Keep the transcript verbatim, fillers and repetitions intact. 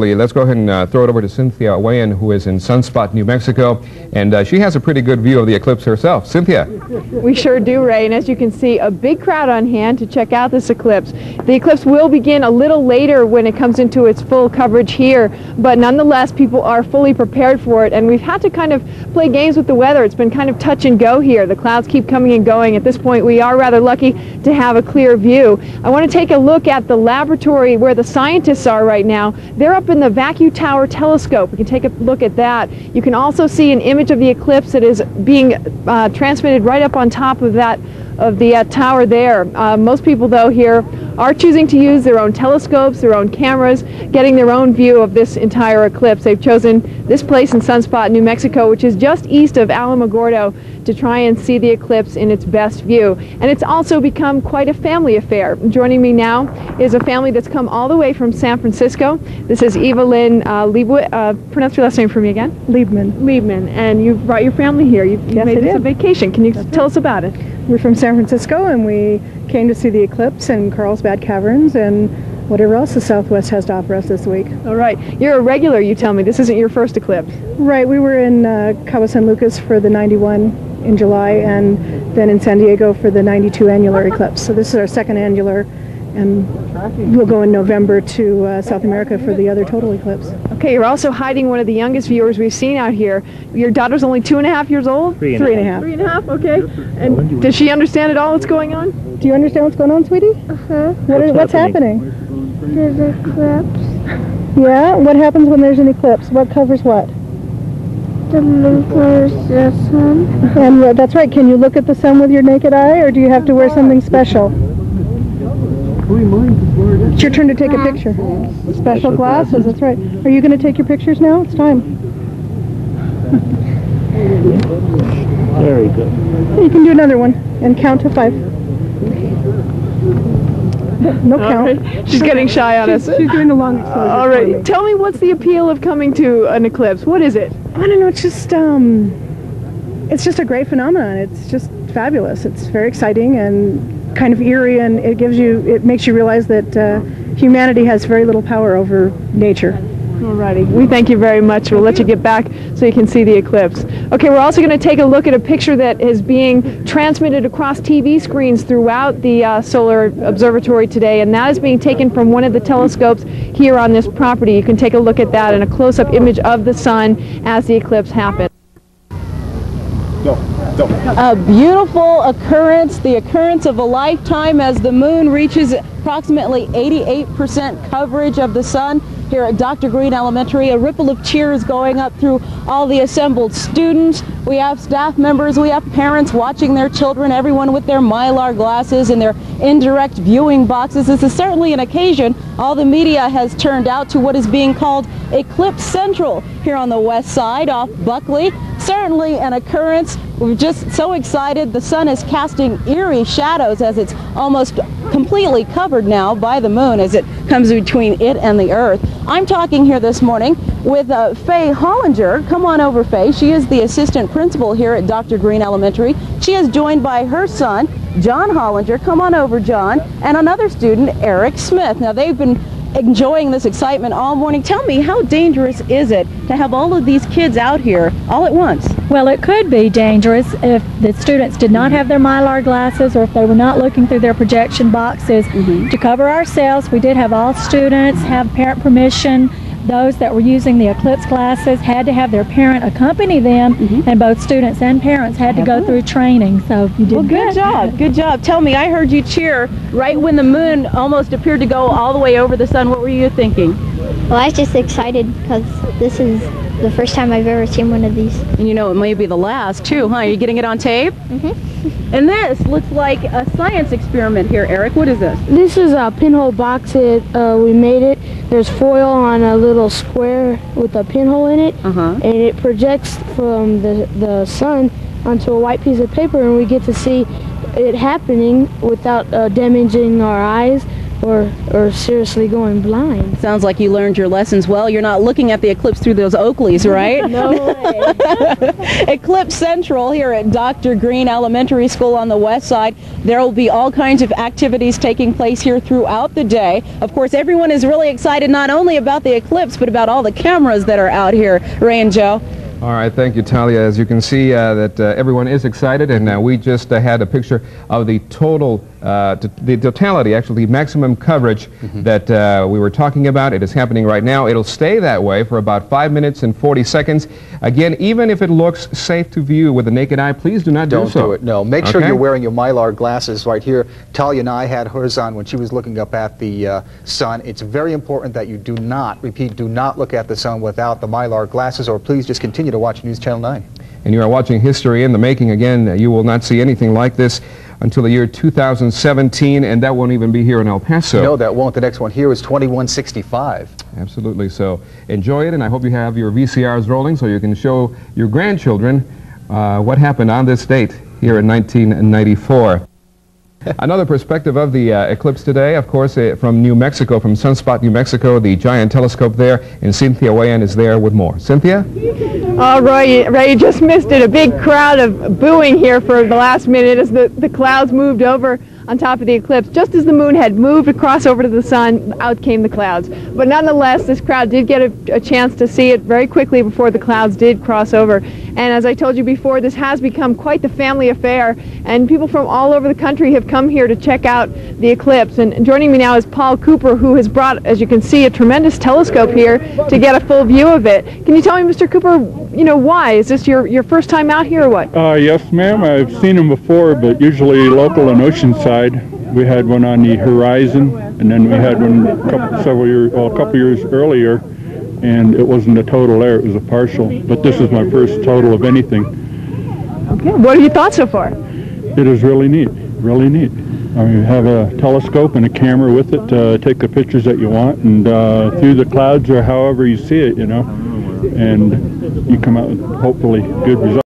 Let's go ahead and uh, throw it over to Cynthia Wayan, who is in Sunspot, New Mexico, and uh, she has a pretty good view of the eclipse herself. Cynthia. We sure do, Ray, and as you can see, a big crowd on hand to check out this eclipse. The eclipse will begin a little later when it comes into its full coverage here, but nonetheless, people are fully prepared for it, and we've had to kind of play games with the weather. It's been kind of touch and go here. The clouds keep coming and going. At this point, we are rather lucky to have a clear view. I want to take a look at the laboratory where the scientists are right now. They're up in the vacuum tower telescope. We can take a look at that. You can also see an image of the eclipse that is being uh, transmitted right up on top of that of the uh, tower there. Uh, most people though here are choosing to use their own telescopes, their own cameras, getting their own view of this entire eclipse. They've chosen this place in Sunspot, New Mexico, which is just east of Alamogordo, to try and see the eclipse in its best view. And it's also become quite a family affair. Joining me now is a family that's come all the way from San Francisco. This is Evelyn uh, Liebman. Uh, pronounce your last name for me again. Liebman. Liebman. And you've brought your family here. You've, you've yes, made this a vacation. Can you that's tell it. us about it? We're from San Francisco, and we came to see the eclipse in Carlsbad Caverns and whatever else the Southwest has to offer us this week. All right. You're a regular, you tell me. This isn't your first eclipse. Right. We were in uh, Cabo San Lucas for the ninety-one in July, and then in San Diego for the ninety-two annular eclipse. So this is our second annular, and we'll go in November to uh, South America for the other total eclipse. Okay, you're also hiding one of the youngest viewers we've seen out here. Your daughter's only two and a half years old? Three and, Three and, and a half. Three and a half, okay. And does she understand at all what's going on? Do you understand what's going on, sweetie? Uh-huh. What is, what's happening? happening? There's an eclipse. Yeah? What happens when there's an eclipse? What covers what? The moon covers the sun. And uh, that's right. Can you look at the sun with your naked eye, or do you have to wear something special? It's your turn to take a picture. Special glasses, that's right. Are you going to take your pictures now? It's time. Very good. You can do another one and count to five. No count. Right. She's getting shy on she's, us. She's doing the long exposure. All right. Me. Tell me, what's the appeal of coming to an eclipse? What is it? I don't know. It's just um, it's just a great phenomenon. It's just fabulous. It's very exciting and kind of eerie, and it gives you, it makes you realize that uh, humanity has very little power over nature. Alrighty. We thank you very much. We'll let you get back so you can see the eclipse. Okay, we're also going to take a look at a picture that is being transmitted across T V screens throughout the uh, Solar Observatory today, and that is being taken from one of the telescopes here on this property. You can take a look at that and a close-up image of the sun as the eclipse happens. Go. Go. A beautiful occurrence, the occurrence of a lifetime, as the moon reaches approximately eighty-eight percent coverage of the sun here at Doctor Green Elementary. A ripple of cheers going up through all the assembled students. We have staff members, we have parents watching their children, everyone with their Mylar glasses and their indirect viewing boxes. This is certainly an occasion. All the media has turned out to what is being called Eclipse Central here on the west side off Buckley. Certainly an occurrence. We're just so excited. The sun is casting eerie shadows as it's almost completely covered now by the moon as it comes between it and the earth. I'm talking here this morning with uh, Faye Hollinger. Come on over, Faye. She is the assistant principal here at Doctor Green Elementary. She is joined by her son, John Hollinger. Come on over, John. And another student, Eric Smith. Now, they've been enjoying this excitement all morning. Tell me, how dangerous is it to have all of these kids out here all at once? Well, it could be dangerous if the students did not have their Mylar glasses, or if they were not looking through their projection boxes. Mm-hmm. To cover ourselves, we did have all students have parent permission. Those that were using the eclipse glasses had to have their parent accompany them, mm-hmm. and both students and parents had to go through training. So you did well, good, good job, good job. Tell me, I heard you cheer right when the moon almost appeared to go all the way over the sun. What were you thinking? Well, I was just excited because this is the first time I've ever seen one of these. And you know, it may be the last too, huh? Are you getting it on tape? Mm-hmm. And this looks like a science experiment here, Eric. What is this? This is a pinhole box that uh, we made it. There's foil on a little square with a pinhole in it, uh-huh. and it projects from the, the sun onto a white piece of paper, and we get to see it happening without uh, damaging our eyes or or seriously going blind. Sounds like you learned your lessons well. You're not looking at the eclipse through those Oakleys, right? No way. Eclipse Central here at Doctor Green Elementary School on the west side. There will be all kinds of activities taking place here throughout the day. Of course, everyone is really excited not only about the eclipse, but about all the cameras that are out here, Ray and Joe. All right, thank you, Talia. As you can see, uh, that uh, everyone is excited, and uh, we just uh, had a picture of the total, uh, the totality, actually, the maximum coverage mm-hmm. that uh, we were talking about. It is happening right now. It'll stay that way for about five minutes and forty seconds. Again, even if it looks safe to view with the naked eye, please do not Don't do so. Don't do it, no. Make okay. sure you're wearing your Mylar glasses right here. Talia and I had hers on when she was looking up at the uh, sun. It's very important that you do not, repeat, do not look at the sun without the Mylar glasses, or please just continue to watch News Channel nine. And you are watching History in the Making. Again, you will not see anything like this until the year two thousand seventeen, and that won't even be here in El Paso. No, that won't. The next one here is twenty-one sixty-five. Absolutely. So enjoy it, and I hope you have your V C Rs rolling so you can show your grandchildren uh, what happened on this date here in nineteen ninety-four. Another perspective of the uh, eclipse today, of course, uh, from New Mexico, from Sunspot, New Mexico, the giant telescope there, and Cynthia Wayan is there with more. Cynthia? Oh, Roy, Ray, you just missed it. A big crowd of booing here for the last minute as the, the clouds moved over on top of the eclipse. Just as the moon had moved across over to the sun, out came the clouds. But nonetheless, this crowd did get a, a chance to see it very quickly before the clouds did cross over. And as I told you before, this has become quite the family affair, and people from all over the country have come here to check out the eclipse. And joining me now is Paul Cooper, who has brought, as you can see, a tremendous telescope here to get a full view of it. Can you tell me, Mister Cooper, you know, why? Is this your, your first time out here or what? Uh, yes, ma'am. I've seen them before, but usually local and oceanside. We had one on the horizon, and then we had one a couple, several years, well, a couple years earlier. And it wasn't a total there, it was a partial. But this is my first total of anything. Okay, what have you thought so far? It is really neat, really neat. I mean, you have a telescope and a camera with it to uh, take the pictures that you want, and uh, through the clouds or however you see it, you know, and you come out with hopefully good results.